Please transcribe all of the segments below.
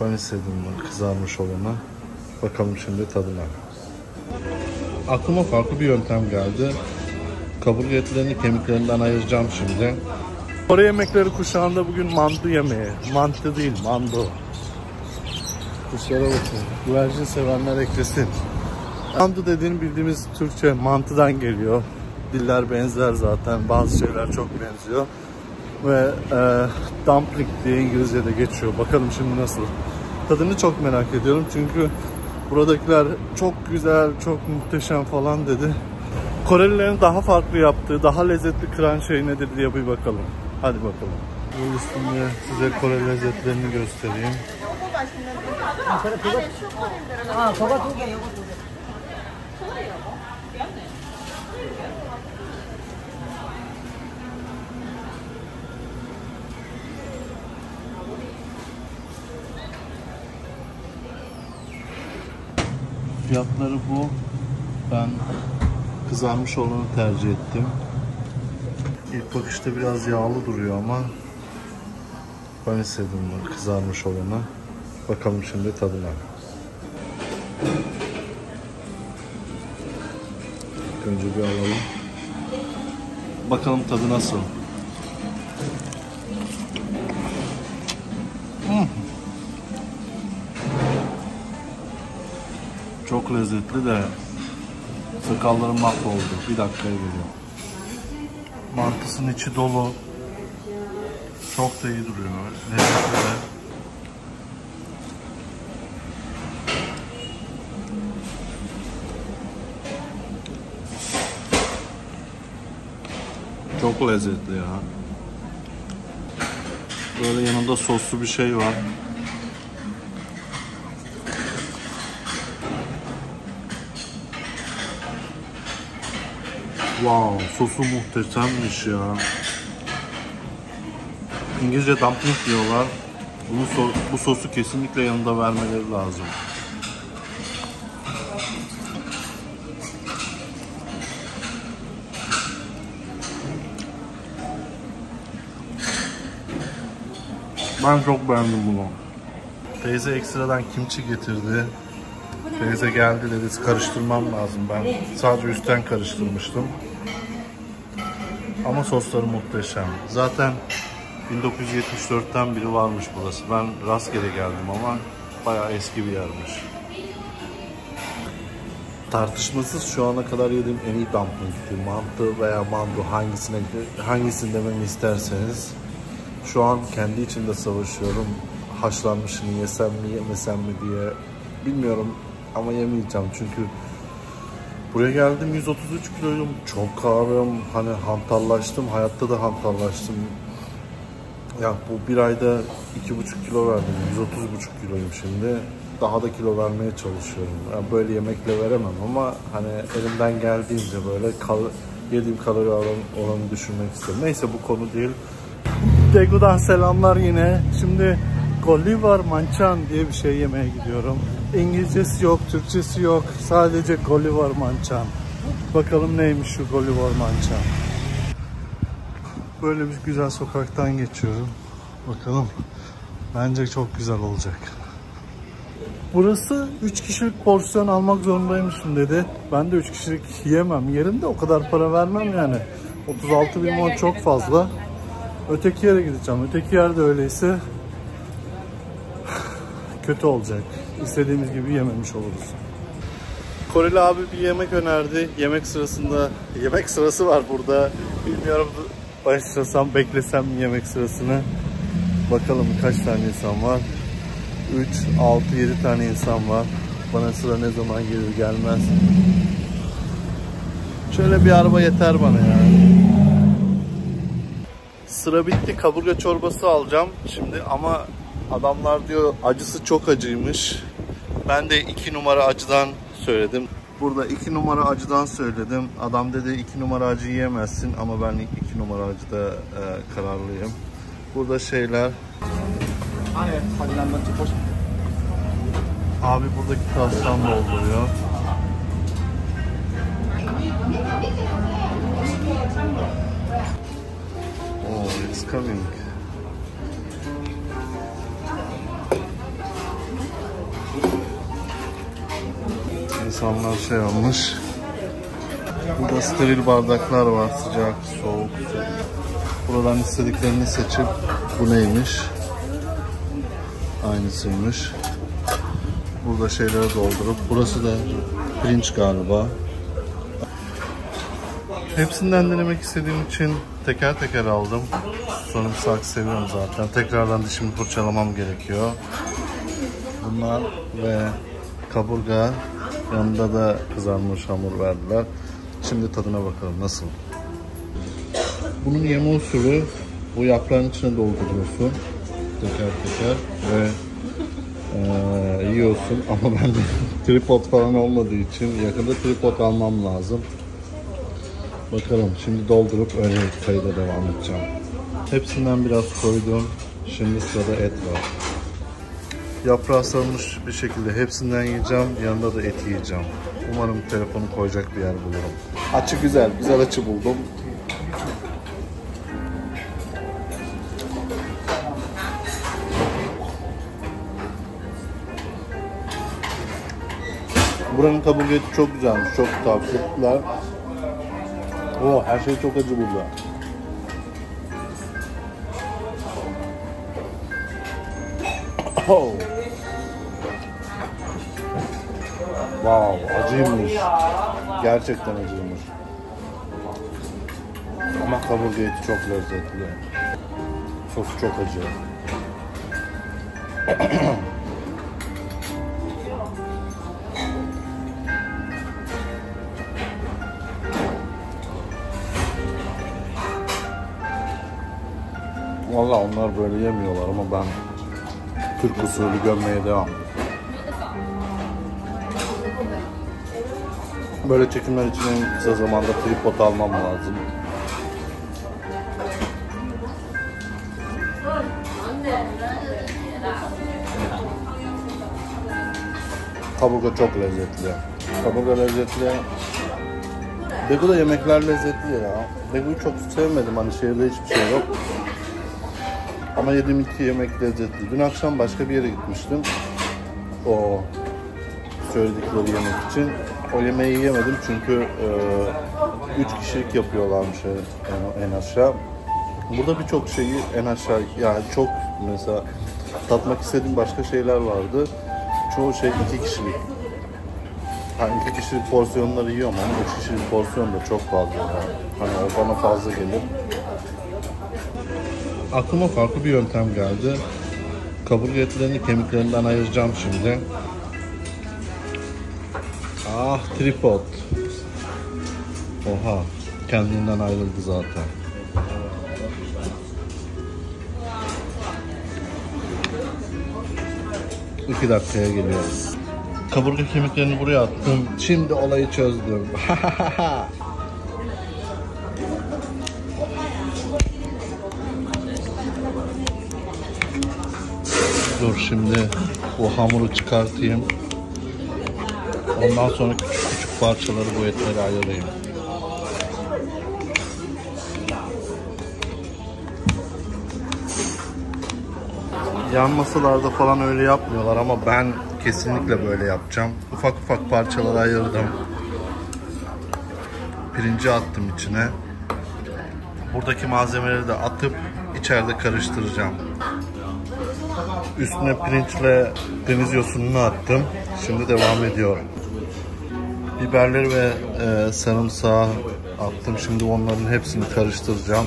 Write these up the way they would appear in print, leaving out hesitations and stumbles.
Ben istedim kızarmış olanı. Bakalım şimdi tadına. Aklıma farklı bir yöntem geldi. Kaburga etlerini kemiklerinden ayıracağım şimdi. Kore yemekleri kuşağında bugün mantı yemeği. Mantı değil, mando. Kuşlara bakın. Güvercin sevenler eklesin. Mantı dediğini bildiğimiz Türkçe mantıdan geliyor. Diller benzer zaten. Bazı şeyler çok benziyor. Ve dumpling diye İngilizce'de geçiyor. Bakalım şimdi nasıl. Tadını çok merak ediyorum. Çünkü buradakiler çok güzel, çok muhteşem falan dedi. Korelilerin daha farklı yaptığı, daha lezzetli kıran şey nedir diye bir bakalım. Hadi bakalım. Bu üstünde size Kore lezzetlerini göstereyim. Fiyatları bu. Ben kızarmış olanı tercih ettim. İlk bakışta biraz yağlı duruyor ama ben istedim kızarmış olanı. Bakalım şimdi tadına. Önce bir alalım. Bakalım tadı nasıl? Çok lezzetli de sakallarım mahvoldu. Bir dakikaya geliyor. Mantısının içi dolu. Çok da iyi duruyor. Lezzetli de. Çok lezzetli ya. Böyle yanında soslu bir şey var. Wow, sosu muhteşemmiş ya. İngilizce dumpling diyorlar. Bu sosu kesinlikle yanında vermeleri lazım. Ben çok beğendim bunu. Teyze ekstradan kimchi getirdi. Teyze geldi dedi, karıştırmam lazım. Ben sadece üstten karıştırmıştım. Ama sosları muhteşem. Zaten 1974'ten biri varmış burası. Ben rastgele geldim ama bayağı eski bir yermiş. Tartışmasız şu ana kadar yediğim en iyi dumpling'ti. Mantı veya mando hangisini dememi isterseniz. Şu an kendi içinde savaşıyorum. Haşlanmışını yesem mi yemesem mi diye. Bilmiyorum ama yemeyeceğim çünkü buraya geldim 133 kiloyum, çok ağrım, hani hantallaştım, hayatta da hantallaştım. Ya bu bir ayda 2,5 kilo verdim, 130,5 kiloyum şimdi. Daha da kilo vermeye çalışıyorum. Yani böyle yemekle veremem ama hani elimden geldiğince böyle yediğim kalori oranını düşürmek istiyorum. Neyse bu konu değil. Daegu'dan selamlar yine. Şimdi Golivar Manchan diye bir şey yemeye gidiyorum. İngilizcesi yok, Türkçesi yok. Sadece Golivar Manchan. Bakalım neymiş şu Golivar Manchan. Böyle bir güzel sokaktan geçiyorum. Bakalım. Bence çok güzel olacak. Burası 3 kişilik porsiyon almak zorundaymışım dedi. Ben de 3 kişilik yiyemem. Yerim de o kadar para vermem yani. 36.000 won çok fazla. Öteki yere gideceğim. Öteki yerde öyleyse kötü olacak. İstediğimiz gibi yememiş oluruz. Koreli abi bir yemek önerdi. Yemek sırası var burada. Bilmiyorum başlasam, beklesem yemek sırasını. Bakalım kaç tane insan var. 3, 6, 7 tane insan var. Bana sıra ne zaman gelir gelmez. Şöyle bir araba yeter bana ya. Sıra bitti. Kaburga çorbası alacağım şimdi ama adamlar diyor acısı çok acıymış. Ben de 2 numara acıdan söyledim. Burada 2 numara acıdan söyledim. Adam dedi 2 numara acı yiyemezsin ama ben 2 numara acıda kararlıyım. Burada şeyler. Abi buradaki tavşan dolduruyor. Oh, it's coming. İnsanlar şey almış. Burada steril bardaklar var. Sıcak, soğuk. Buradan istediklerini seçip bu neymiş? Aynısıymış. Burada şeyleri doldurup. Burası da pirinç galiba. Hepsinden denemek istediğim için teker teker aldım. Sarımsak seviyorum zaten. Tekrardan dişimi fırçalamam gerekiyor. Bunlar ve kaburga, yanında da kızarmış hamur verdiler. Şimdi tadına bakalım nasıl. Bunun yeme usulü, bu yaprağın içine dolduruyorsun teker teker ve yiyorsun. Ama ben de tripod falan olmadığı için yakında tripod almam lazım. Bakalım, şimdi doldurup öyle kayıda devam edeceğim. Hepsinden biraz koydum. Şimdi sırada et var. Yaprağı sarılmış bir şekilde hepsinden yiyeceğim. Yanında da et yiyeceğim. Umarım telefonu koyacak bir yer bulurum. Açı güzel. Güzel açı buldum. Buranın kaburga eti çok güzelmiş. Çok tavsiye ettiler. Oh, her şey çok acı burada. Oh. Wow, acıymış. Gerçekten acıymış. Ama kaburga eti çok lezzetli. Sosu çok acı. Vallahi onlar böyle yemiyorlar ama ben Türk usulü gömmeye devam. Böyle çekimler için en kısa zamanda tripod almam lazım. Kaburga çok lezzetli. Kaburga lezzetli. Daegu'da yemekler lezzetli ya. Daegu'yu çok sevmedim, hani şehirde hiçbir şey yok. Ama yediğim iki yemek lezzetli. Dün akşam başka bir yere gitmiştim. O söyledikleri yemek için. O yemeği yemedim çünkü 3 kişilik yapıyorlarmış en aşağı. Burada birçok şeyi en aşağı, yani çok mesela tatmak istediğim başka şeyler vardı. Çoğu şey 2 kişilik. Yani 2 kişilik porsiyonları yiyorum ama 3 kişilik porsiyon da çok fazla. Hani o bana fazla gelir. Aklıma farklı bir yöntem geldi. Kaburga etlerini kemiklerinden ayıracağım şimdi. Ah, tripod. Oha, kendinden ayrıldı zaten. İki dakikaya geliyoruz. Kaburga kemiklerini buraya attım. Şimdi olayı çözdüm. Dur şimdi bu hamuru çıkartayım. Ondan sonra küçük küçük parçaları bu etlere ayırayım. Yan masalarda falan öyle yapmıyorlar ama ben kesinlikle böyle yapacağım. Ufak ufak parçalara ayırdım. Pirinci attım içine. Buradaki malzemeleri de atıp içeride karıştıracağım. Üstüne pirinçle deniz yosununu attım. Şimdi devam ediyorum. Biberleri ve sarımsağı attım. Şimdi onların hepsini karıştıracağım.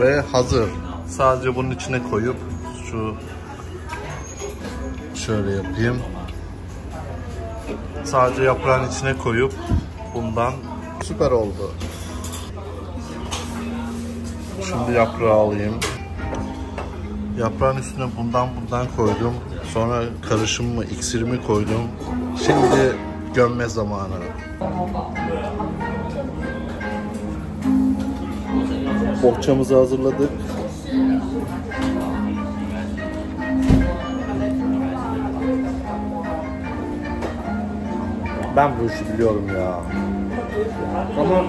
Ve hazır. Sadece bunun içine koyup şöyle yapayım. Sadece yaprağın içine koyup bundan süper oldu. Şimdi yaprağı alayım. Yaprağın üstüne bundan koydum. Sonra karışımımı, iksirimi koydum. Şimdi gömme zamanı. Bohçamızı hazırladık. Ben bu işi biliyorum ya. Ama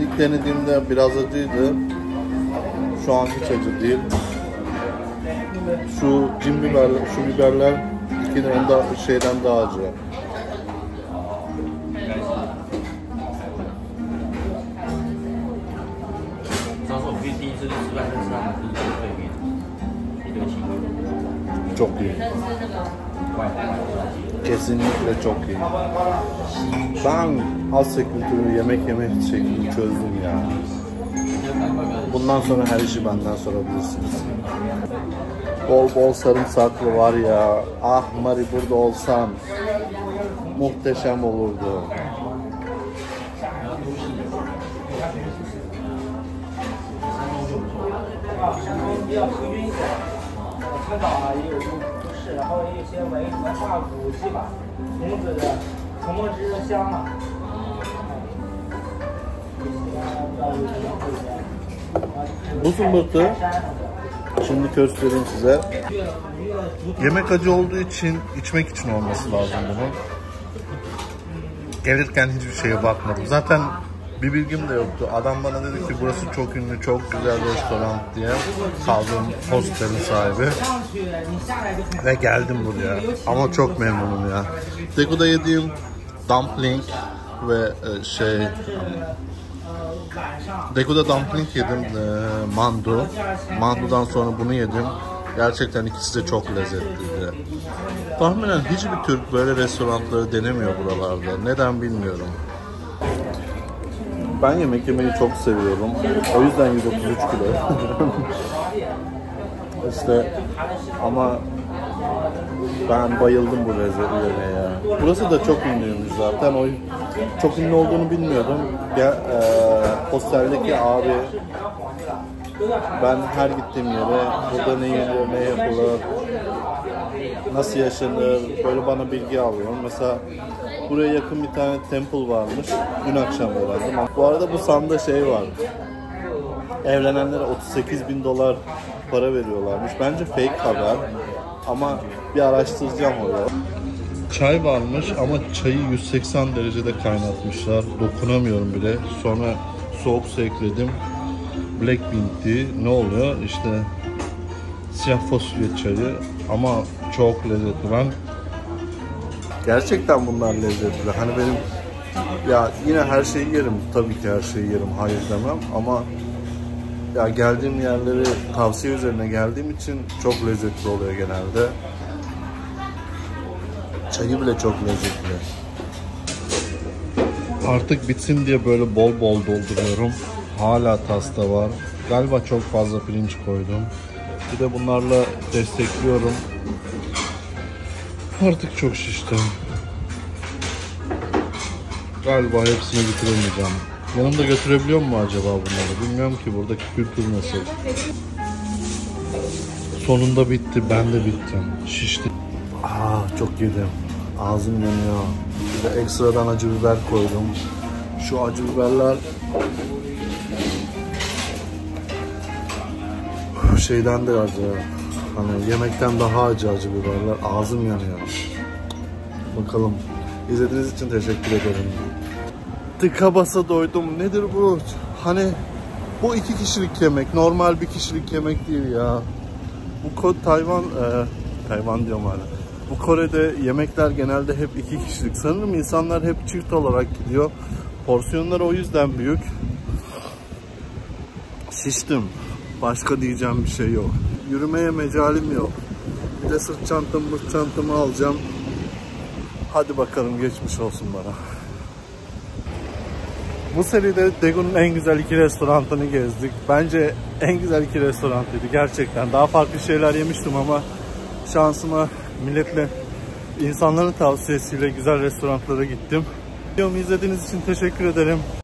ilk denediğimde biraz acıydı. Şu an hiç acı değil. Şu biberler, Buradakinin onda şeyden daha acı. Çok iyi. Kesinlikle çok iyi. Ben Asya kültürü yemek yeme şeklini çözdüm ya. Bundan sonra her işi benden sorabilirsiniz. Bol bol sarımsaklı var ya. Ah Mari, burada olsam muhteşem olurdu. Bu zımbırtı, şimdi göstereyim size. Yemek acı olduğu için, içmek için olması lazım bunun. Gelirken hiçbir şeye bakmadım. Zaten bir bilgim de yoktu. Adam bana dedi ki burası çok ünlü, çok güzel restoran diye. Kaldığım hostelin sahibi. Ve geldim buraya. Ama çok memnunum ya. Daegu'da yediğim dumpling ve Daegu'da dumpling yedim, mandu. Mandudan sonra bunu yedim. Gerçekten ikisi de çok lezzetliydi. Tahminen hiçbir Türk böyle restoranları denemiyor buralarda. Neden bilmiyorum. Ben yemek yemeyi çok seviyorum. O yüzden 133 kilo. Ama ben bayıldım bu lezzetlere ya. Burası da çok ünlüymüş zaten. O çok ünlü olduğunu bilmiyordum. Ya, posteldeki abi, ben her gittiğim yere burada ne yeniyor, ne yapılır, nasıl yaşanır, böyle bana bilgi alıyorum. Mesela buraya yakın bir tane temple varmış. Dün akşam öğrendim. Bu arada bu sanda şey var. Evlenenlere 38.000 dolar para veriyorlarmış. Bence fake haber. Ama bir araştıracağım orada. Çay varmış ama çayı 180 derecede kaynatmışlar. Dokunamıyorum bile. Sonra soğuk su ekledim. Black bean tea. Ne oluyor? İşte siyah fasulye çayı ama çok lezzetli. Ben gerçekten bunlar lezzetli. Hani benim ya yine her şeyi yerim. Tabii ki her şeyi yerim. Hayır demem ama ya geldiğim yerleri tavsiye üzerine geldiğim için çok lezzetli oluyor genelde. Çayı bile çok lezzetli. Artık bitsin diye böyle bol bol dolduruyorum. Hala tasta var. Galiba çok fazla pirinç koydum. Bir de bunlarla destekliyorum. Artık çok şiştim. Galiba hepsini bitiremeyeceğim. Yanımda götürebiliyor mu acaba bunları? Bilmiyorum ki buradaki kültür nasıl. Sonunda bitti. Ben de bittim. Şiştim. Çok yedim. Ağzım yanıyor. Bir de ekstradan acı biber koydum. Şu acı biberler şeyden de acı. Hani yemekten daha acı biberler. Ağzım yanıyor. Bakalım. İzlediğiniz için teşekkür ederim. Tıka basa doydum. Nedir bu? Hani bu 2 kişilik yemek. Normal 1 kişilik yemek değil ya. Bu Tayvan diyorum hala. Bu Kore'de yemekler genelde hep 2 kişilik. Sanırım insanlar hep çift olarak gidiyor. Porsiyonlar o yüzden büyük. Şiştim. Başka diyeceğim bir şey yok. Yürümeye mecalim yok. Bir de sırt çantamı, alacağım. Hadi bakalım, geçmiş olsun bana. Bu seride Daegu'nun en güzel 2 restoranını gezdik. Bence en güzel 2 restorantıydı gerçekten. Daha farklı şeyler yemiştim ama şansıma milletle, insanların tavsiyesiyle güzel restoranlara gittim. Videomu izlediğiniz için teşekkür ederim.